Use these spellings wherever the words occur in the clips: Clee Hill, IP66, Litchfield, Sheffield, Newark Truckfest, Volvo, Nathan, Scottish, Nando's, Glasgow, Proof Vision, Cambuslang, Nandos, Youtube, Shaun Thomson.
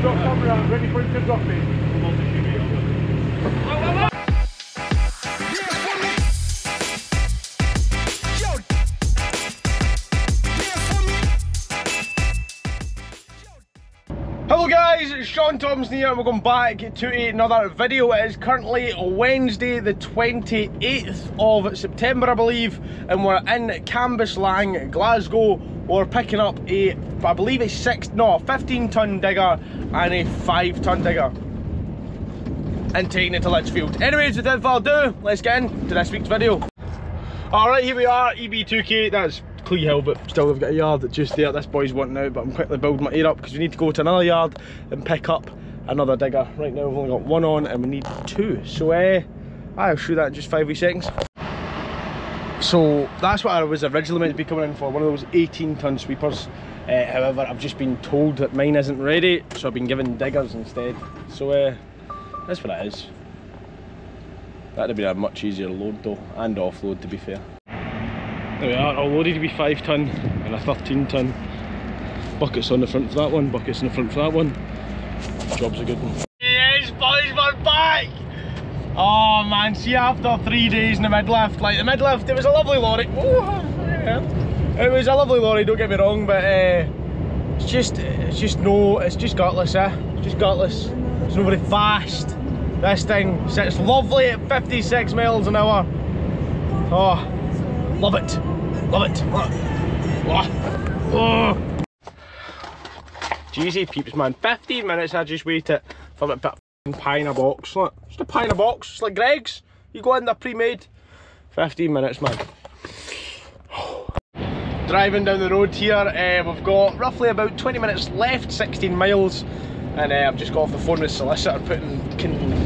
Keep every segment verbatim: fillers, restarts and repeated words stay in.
I've got some round ready for him to drop it. Hello guys, it's Shaun Thomson here and we're going back to another video. It is currently Wednesday the twenty-eighth of September I believe, and we're in Cambuslang, Glasgow. We're picking up a, I believe a six, no, a fifteen ton digger and a five ton digger and taking it to Litchfield. Anyways, without further ado, let's get into this week's video. Alright, here we are, E B two K, that's Clee Hill, but still we've got a yard just there. This boy's wanting out, but I'm quickly building my ear up because we need to go to another yard and pick up another digger. Right now we've only got one on and we need two, so uh, I'll show that in just five wee seconds. So that's what I was originally meant to be coming in for, one of those eighteen ton sweepers. Uh, however, I've just been told that mine isn't ready, so I've been given diggers instead. So uh, that's what it is. That would have been a much easier load though, and offload to be fair. There we are, all loaded to be five ton and a thirteen ton. Buckets on the front for that one, buckets in the front for that one. Job's a good one. Yes boys, we're back! Oh man, see after three days in the midlift, like the midlift, it was a lovely lorry. It was a lovely lorry, don't get me wrong, but uh, it's just, it's just no, it's just gutless, eh? It's just gutless. It's not very fast. This thing sits lovely at fifty-six miles an hour. Oh. Love it, love it. Oh. Oh. Jeezy peeps man, fifteen minutes I just waited for a bit of pie in a box. Look, just a pie in a box, it's like Greg's. You go in there pre-made. fifteen minutes man. Oh. Driving down the road here, uh, we've got roughly about twenty minutes left, sixteen miles. And uh, I've just got off the phone with the solicitor putting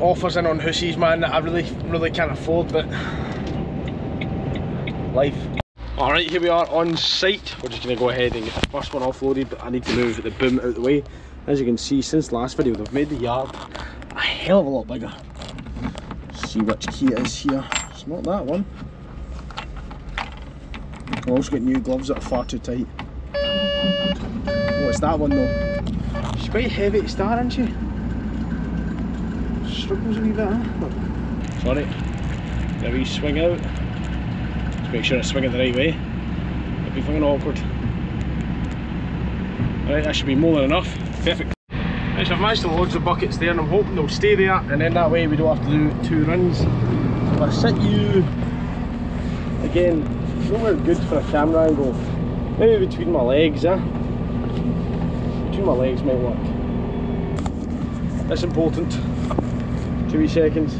offers in on hoosies man that I really really can't afford, but life. Alright, here we are on site. We're just going to go ahead and get the first one offloaded, but I need to move the boom out of the way. As you can see, since the last video they've made the yard a hell of a lot bigger. Let's see which key it is here. It's not that one. I've also got new gloves that are far too tight. Oh, it's that one though. She's quite heavy to start, isn't she? Struggles a wee bit, huh? Sorry. Now we swing out. Just make sure I swing it the right way. It'd be fucking awkward. Alright, that should be more than enough. Perfect. Right, so I've managed to load the buckets there and I'm hoping they'll stay there and then that way we don't have to do two runs. If I sit you again, nowhere good for a camera angle. Maybe between my legs, eh? Between my legs might work. That's important. Two seconds.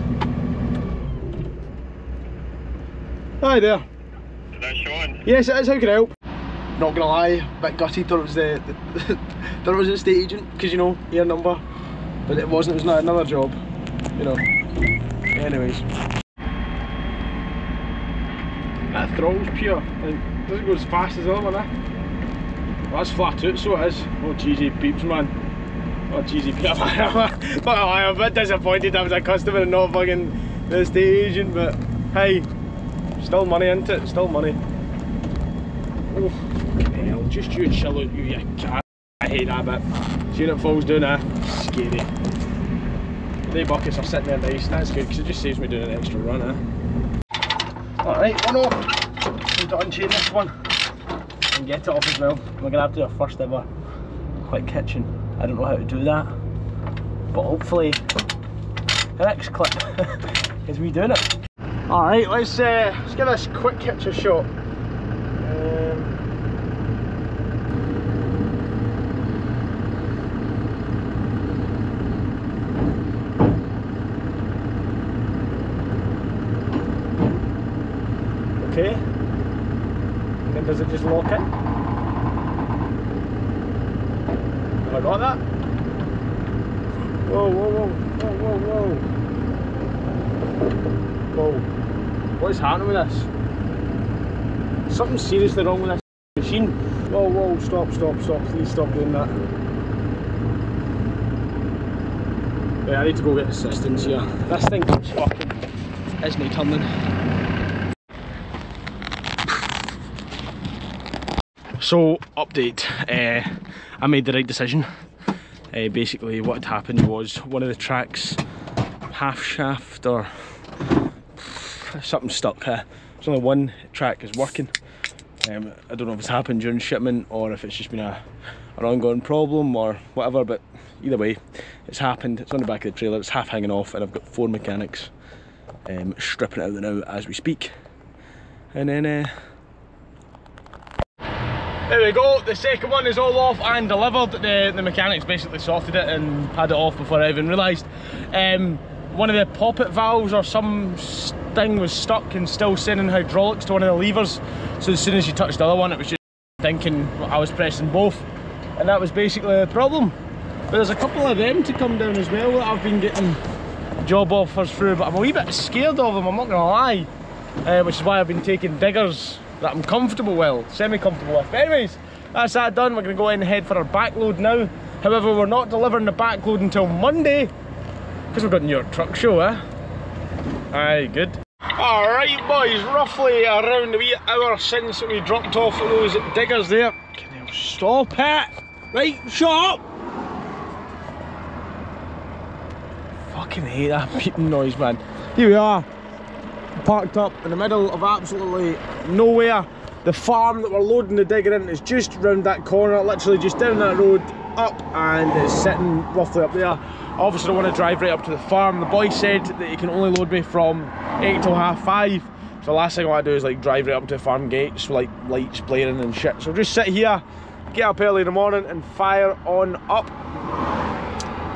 Hi there. Is that Shaun? Yes it is, how can I help? Not gonna lie, a bit gutted that it was the, the that it was the estate agent, because you know, your number. But it wasn't, it was not another job. You know. Anyways. That thrall's pure. It doesn't go as fast as the other one, eh? Well, that's flat out, so it is. Oh cheesy peeps man. Oh cheesy peeps. I'm a bit disappointed I was a customer and not fucking the estate agent, but hey, still money into it, still money. Oh, fucking hell, just you and chill out, you, you can't. I hate that bit. Seeing it falls down, eh? Scary. The buckets are sitting there nice, that's good, because it just saves me doing an extra run, eh? Alright, one off. Need to unchain this one and get it off as well. We're going to have to do our first ever quick kitchen. I don't know how to do that, but hopefully the next clip is me doing it. Alright, let's, uh, let's give this quick picture shot. Um, okay, and then does it just lock in? I got that. Whoa, whoa, whoa, whoa, whoa, whoa. Whoa. What is happening with this? Something's seriously wrong with this machine. Whoa, whoa, stop, stop, stop. Please stop doing that. Wait, I need to go get assistance here. This thing keeps fucking. It's not turning. So, update, uh, I made the right decision. Uh, basically what had happened was one of the tracks, half shaft or something stuck. Uh, there's only one track is working. Um, I don't know if it's happened during shipment or if it's just been a, an ongoing problem or whatever, but either way, it's happened. It's on the back of the trailer, it's half hanging off, and I've got four mechanics um, stripping it out now as we speak. And then... Uh, There we go, the second one is all off and delivered. The, the mechanics basically sorted it and had it off before I even realised. Um, one of the poppet valves or some thing was stuck and still sending hydraulics to one of the levers. So as soon as you touched the other one, it was just thinking I was pressing both. And that was basically the problem. But there's a couple of them to come down as well that I've been getting job offers through, but I'm a wee bit scared of them, I'm not gonna lie. Uh, which is why I've been taking diggers that I'm comfortable with, semi-comfortable with. But anyways, that's that done. We're going to go in and head for our backload now. However, we're not delivering the backload until Monday, because we've got Newark Truck Show, eh? Aye, good. Alright boys, roughly around a wee hour since we dropped off those diggers there. Can you stop it? Right, shut up! Fucking hate that beeping noise, man. Here we are, parked up in the middle of absolutely nowhere. The farm that we're loading the digger in is just round that corner, literally just down that road up, and it's sitting roughly up there. I obviously don't want to drive right up to the farm. The boy said that he can only load me from eight till half five, so the last thing I want to do is like drive right up to the farm gates with like lights blaring and shit. So just sit here, get up early in the morning and fire on up.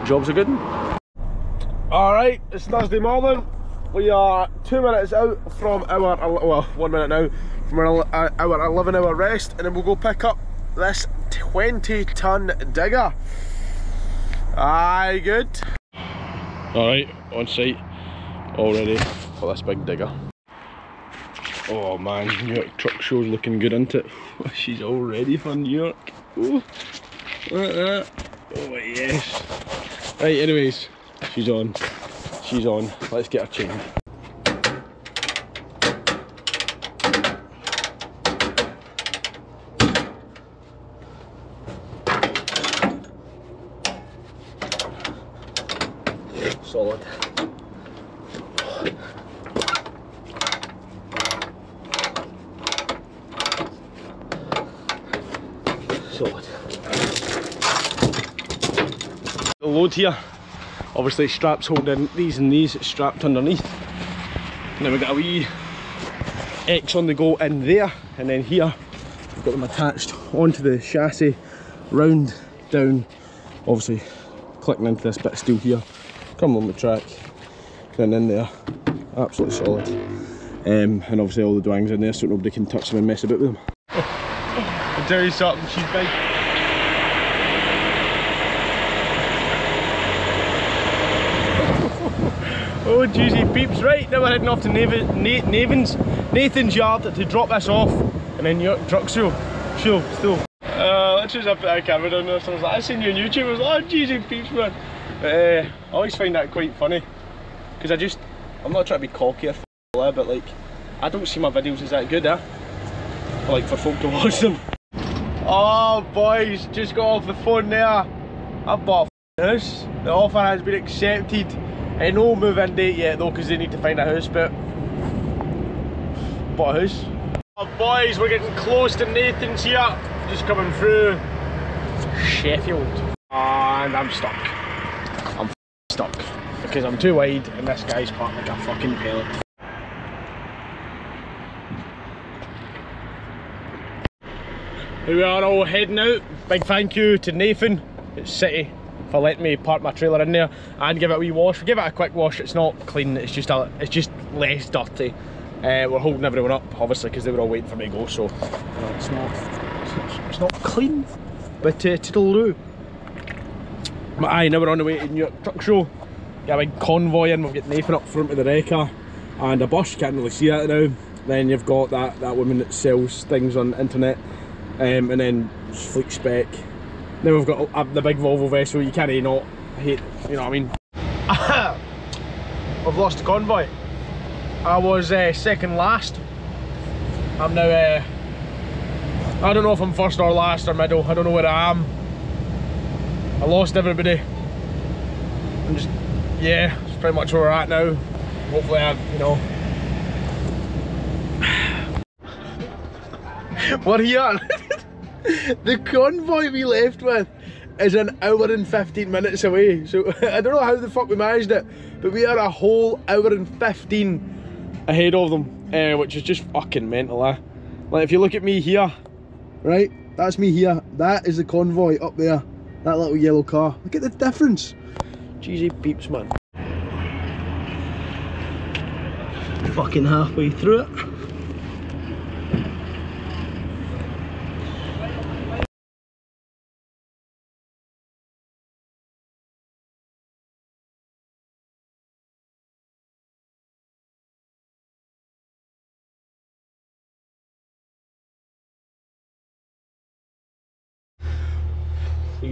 Job's a good one. Alright, it's Thursday morning. We are two minutes out from our, well, one minute now, from our, our eleven hour rest, and then we'll go pick up this twenty ton digger. Aye, good. Alright, on site already for this big digger. Oh man, New York Truck Show's looking good, isn't it? She's all ready for New York. Ooh, look at that. Oh yes. Right, anyways, she's on. She's on, let's get her chained. Solid. Solid. The load here. Obviously straps holding these and these strapped underneath. Now we've got a wee X on the go in there, and then here we've got them attached onto the chassis, round, down, obviously clicking into this bit still here, come on the track, then in there, absolutely solid. Um, and obviously all the dwangs in there so nobody can touch them and mess about with them. I'll tell you something, she's big. Oh geez, he beeps. Right, now we're heading off to Nathan's, Nathan's yard to drop this off, and then your truck show, show, still. Uh, let's just up that camera down there, so I was like, I seen you on YouTube, I was like, oh geez, he beeps, man. But uh, I always find that quite funny, because I just, I'm not trying to be cocky or f***er, but like, I don't see my videos as that good, eh? Like, for folk to watch them. Oh boys, just got off the phone there. I bought a f***ing house. The offer has been accepted. I no move-in date yet though, because they need to find a house, but bought a house. Oh boys, we're getting close to Nathan's here. Just coming through Sheffield. And I'm stuck. I'm f***ing stuck. Because I'm too wide and this guy's parked like a fucking pellet. Here we are all heading out. Big thank you to Nathan at City for letting me park my trailer in there and give it a wee wash. We give it a quick wash, it's not clean, it's just a, it's just less dirty. Uh, we're holding everyone up, obviously, because they were all waiting for me to go, so no, it's, not, it's, not, it's not clean, but uh, toodaloo. But aye, now we're on the way to New York Truck Show. Got a big convoy in, we've got Nathan up front of the wrecker, and a bus, can't really see that now. Then you've got that, that woman that sells things on the internet, um, and then Fleek Spec. Then we've got uh, the big Volvo vessel, you can't not hate, you know what I mean? I've lost the convoy. I was uh, second last. I'm now uh, I don't know if I'm first or last or middle. I don't know where I am. I lost everybody. I'm just, yeah, that's pretty much where we're at now. Hopefully I, you know. We're here. The convoy we left with is an hour and fifteen minutes away. So I don't know how the fuck we managed it, but we are a whole hour and fifteen ahead of them, uh, which is just fucking mental, eh? Like if you look at me here, right? That's me here. That is the convoy up there. That little yellow car. Look at the difference. Jeezy peeps, man. Fucking halfway through it.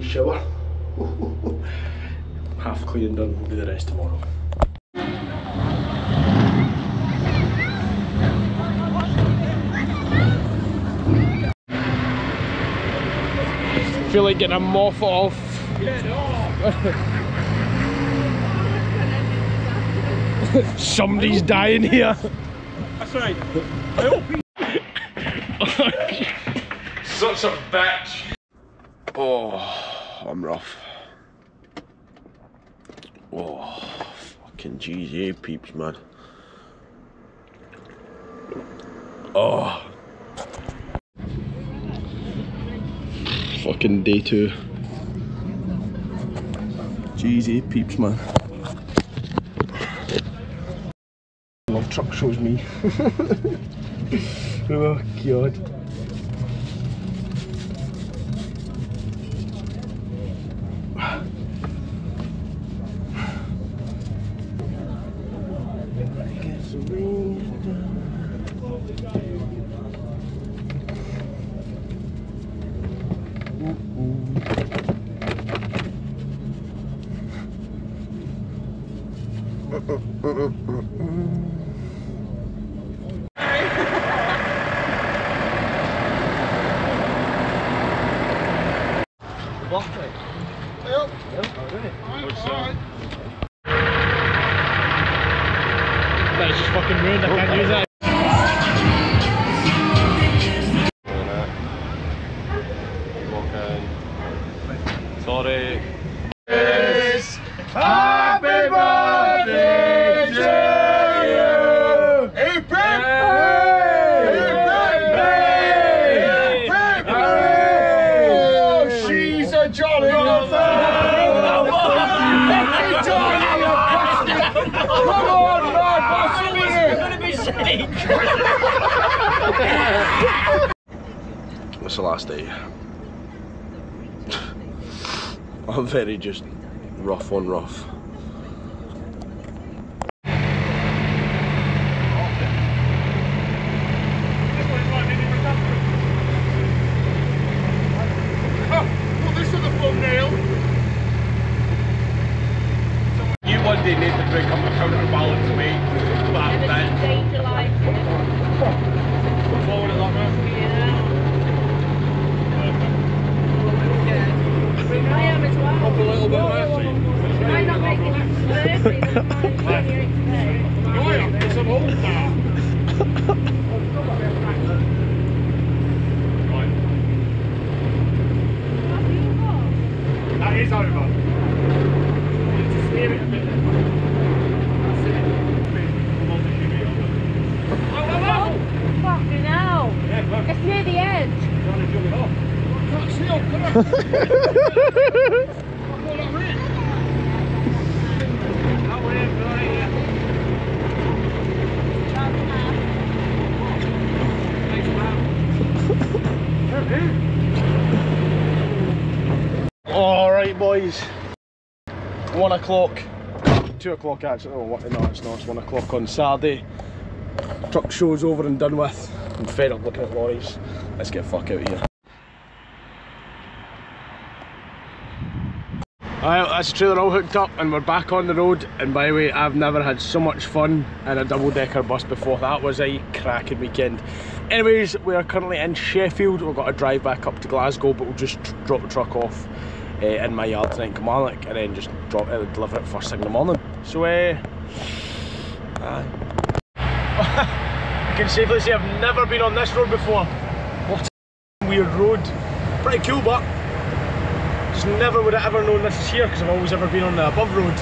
Shower. Half clean and done, we'll do the rest tomorrow. I feel like getting a moth off. Get off. Somebody's dying here. That's right. I hope. Such a bitch. Oh, I'm rough. Oh, fucking G G A peeps, man. Oh. Fucking day two. G G A peeps, man. Love truck shows me. Oh, God. It's the last day. I'm very just rough on rough. Put this on the thumbnail. You one day need to drink on the counterbalance, mate. Bad man. Put forward a lot more. I am as well. Up a little bit left. Why not make it that slurpy that I'm here today? No, I am. It's an old car. Right. That is over. You need to steer it a bit. That's it. Oh, oh, oh! Fucking hell. Yeah, it's near the edge. You're trying to jump it off. Alright, boys. One o'clock, two o'clock actually. Oh, what? No, it's not. It's one o'clock on Saturday. Truck show's over and done with. I'm fed up looking at lorries. Let's get the fuck out of here. Alright, that's the trailer all hooked up and we're back on the road, and by the way, I've never had so much fun in a double-decker bus before. That was a cracking weekend. Anyways, we are currently in Sheffield. We've got to drive back up to Glasgow, but we'll just tr drop the truck off uh, in my yard tonight in Cambuslang, and then just drop it, deliver it first thing in the morning. So, uh, uh I can safely say I've never been on this road before. What a weird road. Pretty cool, but just never would I ever known this is here, because I've always ever been on the above road.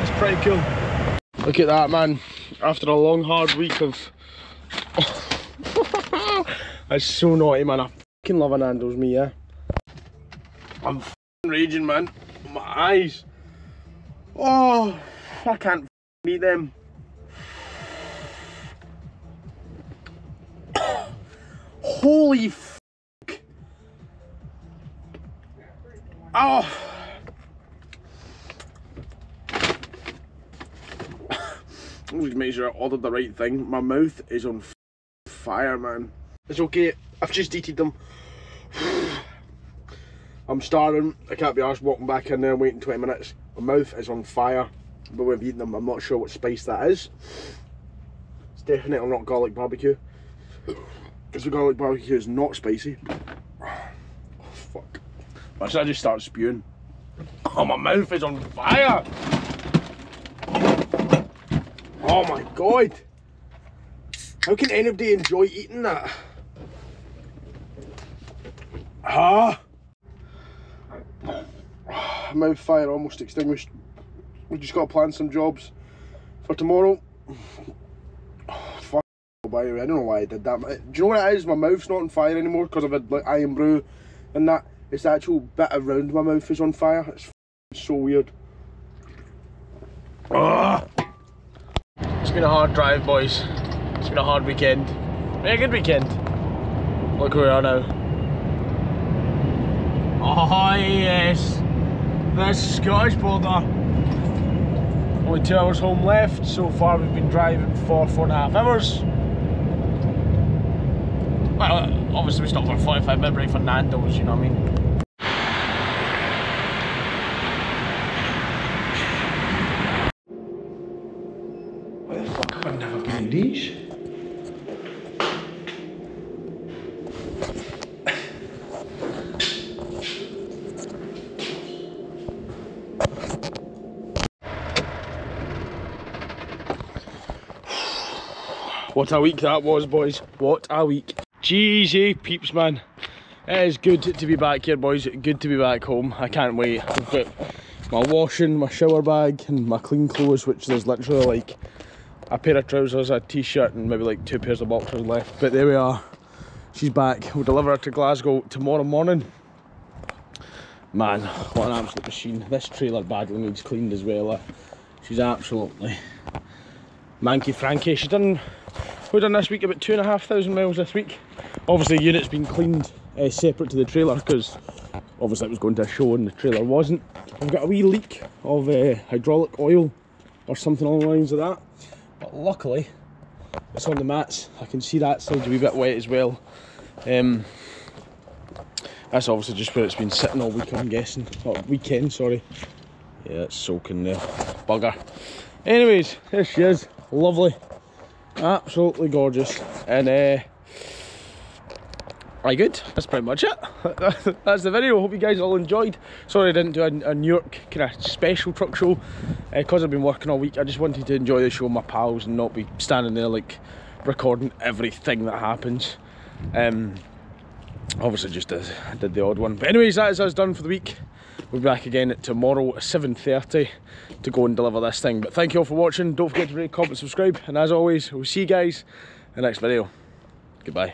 It's pretty cool. Look at that, man. After a long, hard week of... That's so naughty, man. I fucking love a Nandos, me, yeah. I'm fucking raging, man. My eyes. Oh, I can't fucking eat them. Holy fuck. Oh. I'm just making sure I ordered the right thing. My mouth is on fire, man. It's okay, I've just eaten them. I'm starving, I can't be arsed walking back in there and waiting twenty minutes. My mouth is on fire, but we've eaten them. I'm not sure what spice that is. It's definitely not garlic barbecue, because the garlic barbecue is not spicy. Oh fuck. Why should I just start spewing? Oh, my mouth is on fire! Oh my god! How can anybody enjoy eating that? Huh? Mouth fire almost extinguished. We just gotta plan some jobs for tomorrow. Oh, fuck, by the way, I don't know why I did that. Do you know what it is? My mouth's not on fire anymore because I've had like iron brew and that. It's the actual bit around my mouth is on fire. It's so weird. Ugh. It's been a hard drive, boys. It's been a hard weekend. Been a good weekend. Look where we are now. Oh yes, the Scottish border. Only two hours home left. So far we've been driving for four and a half hours. Well, obviously we stopped for a forty-five minute break for Nando's, you know what I mean? What a week that was, boys. What a week. Jeezy peeps, man. It is good to be back here, boys. Good to be back home. I can't wait. I've got my washing, my shower bag and my clean clothes, which there's literally like a pair of trousers, a t-shirt and maybe like two pairs of boxers left. But there we are. She's back. We'll deliver her to Glasgow tomorrow morning. Man, what an absolute machine. This trailer badly needs cleaned as well. She's absolutely manky franky. She's done... We've done this week about two and a half thousand miles this week. Obviously the unit's been cleaned uh, separate to the trailer because obviously it was going to a show and the trailer wasn't. I've got a wee leak of uh, hydraulic oil or something along the lines of that. But luckily it's on the mats. I can see that side's a wee bit wet as well. Um, that's obviously just where it's been sitting all week, I'm guessing. Oh, weekend, sorry. Yeah, it's soaking there. Bugger. Anyways, there she is. Lovely. Absolutely gorgeous, and uh right, good, that's pretty much it. That's the video. Hope you guys all enjoyed. Sorry I didn't do a, a Newark kind of special truck show because uh, I've been working all week. I just wanted to enjoy the show with my pals and not be standing there like recording everything that happens. Um obviously just did, did the odd one, but anyways, that is us done for the week. We'll be back again tomorrow at seven thirty to go and deliver this thing. But thank you all for watching. Don't forget to rate, comment, subscribe. And as always, we'll see you guys in the next video. Goodbye.